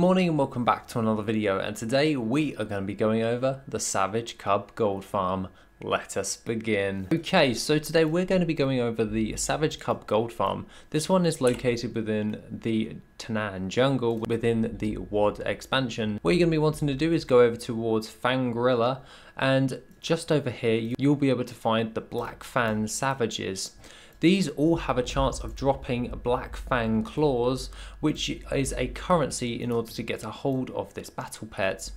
Good morning and welcome back to another video, and today we are going to be going over the Savage Cub Gold Farm. Let us begin. Okay, so today we're going to be going over the Savage Cub Gold Farm. This one is located within the Tanan Jungle within the Wad expansion. What you're going to be wanting to do is go over towards Fangrilla, and just over here you'll be able to find the Black Fang Savages. These all have a chance of dropping Black Fang Claws, which is a currency in order to get a hold of this battle pet.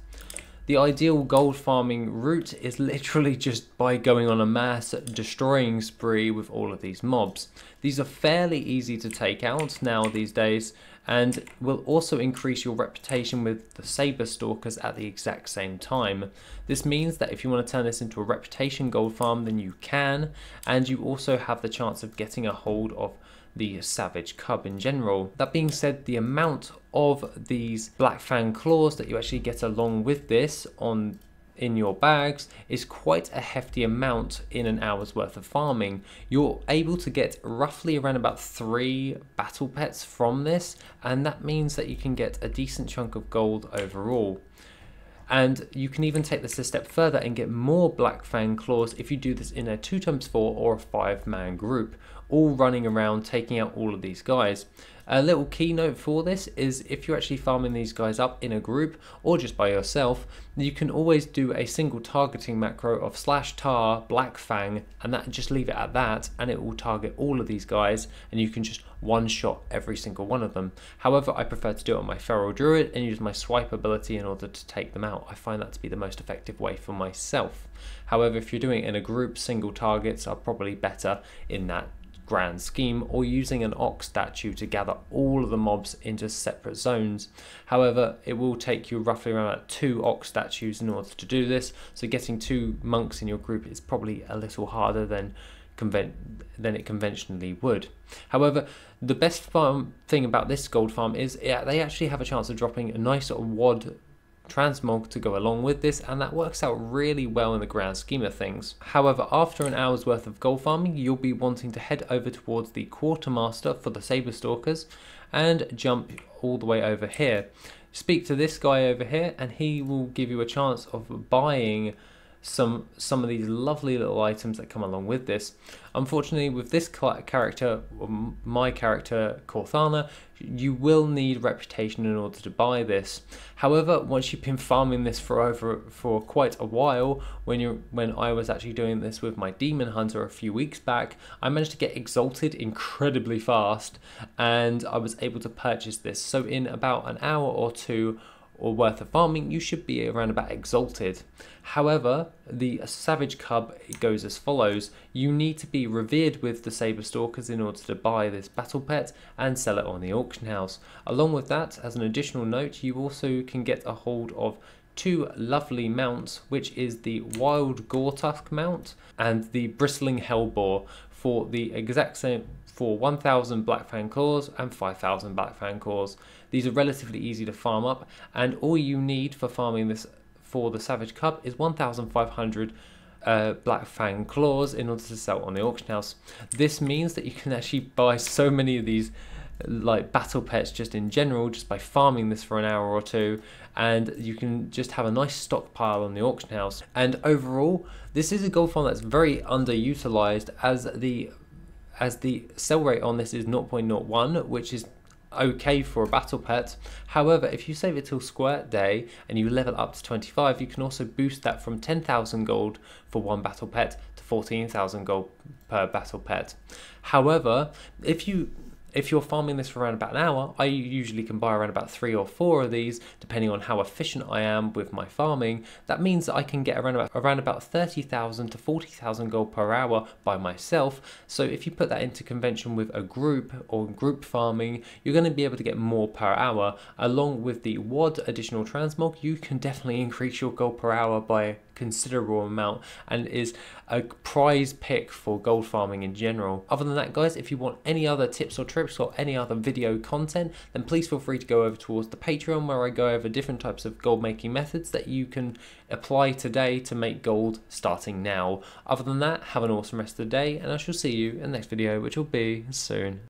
The ideal gold farming route is literally just by going on a mass destroying spree with all of these mobs. These are fairly easy to take out now these days, and will also increase your reputation with the Saber Stalkers at the exact same time. This means that if you want to turn this into a reputation gold farm, then you can, and you also have the chance of getting a hold of the Savage Cub in general. That being said, the amount of these Black Fang Claws that you actually get along with this in your bags is quite a hefty amount in an hour's worth of farming. You're able to get roughly around about 3 battle pets from this, and that means that you can get a decent chunk of gold overall. And you can even take this a step further and get more Black Fang Claws if you do this in a 2x4 or a 5-man group, all running around taking out all of these guys. A little keynote for this is if you're actually farming these guys up in a group or just by yourself, you can always do a single targeting macro of /tar Black Fang, and that just leave it at that, and it will target all of these guys, and you can just one shot every single one of them. However, I prefer to do it on my Feral Druid and use my swipe ability in order to take them out. I find that to be the most effective way for myself. However, if you're doing it in a group, single targets are probably better in that grand scheme, or using an ox statue to gather all of the mobs into separate zones. However, it will take you roughly around 2 ox statues in order to do this, so getting 2 monks in your group is probably a little harder than it conventionally would. However, the best thing about this gold farm is they actually have a chance of dropping a nice sort of wad transmog to go along with this, and that works out really well in the grand scheme of things. However, after an hour's worth of gold farming, you'll be wanting to head over towards the quartermaster for the Saber Stalkers and jump all the way over here. Speak to this guy over here and he will give you a chance of buying some of these lovely little items that come along with this. Unfortunately, with this character, my character Korthana, you will need reputation in order to buy this. However, once you've been farming this for quite a while, when I was actually doing this with my demon hunter a few weeks back, I managed to get exalted incredibly fast, and I was able to purchase this. So in about an hour or 2 or worth of farming, you should be around about exalted. However, the Savage Cub goes as follows. You need to be revered with the Saber Stalkers in order to buy this battle pet and sell it on the auction house. Along with that, as an additional note, you also can get a hold of 2 lovely mounts, which is the Wild Gore Tusk Mount and the Bristling Hellbore for the exact same, for 1,000 Black Fang Claws and 5,000 Black Fang Claws. These are relatively easy to farm up, and all you need for farming this for the Savage Cub is 1,500 Black Fang Claws in order to sell on the auction house. This means that you can actually buy so many of these like battle pets just in general just by farming this for an hour or 2, and you can just have a nice stockpile on the auction house. And overall, this is a gold farm that's very underutilized, as the sell rate on this is 0.01, which is okay for a battle pet. However, if you save it till Squirt Day and you level up to 25, you can also boost that from 10,000 gold for 1 battle pet to 14,000 gold per battle pet. However, if you're farming this for around about an hour, I usually can buy around about 3 or 4 of these, depending on how efficient I am with my farming. That means that I can get around about 30,000 to 40,000 gold per hour by myself. So if you put that into convention with a group or group farming, you're going to be able to get more per hour. Along with the WAD additional transmog, you can definitely increase your gold per hour by a considerable amount, and is a prize pick for gold farming in general. Other than that, guys, if you want any other tips or tricks or any other video content, then please feel free to go over towards the Patreon, where I go over different types of gold making methods that you can apply today to make gold starting now. Other than that, have an awesome rest of the day, and I shall see you in the next video, which will be soon.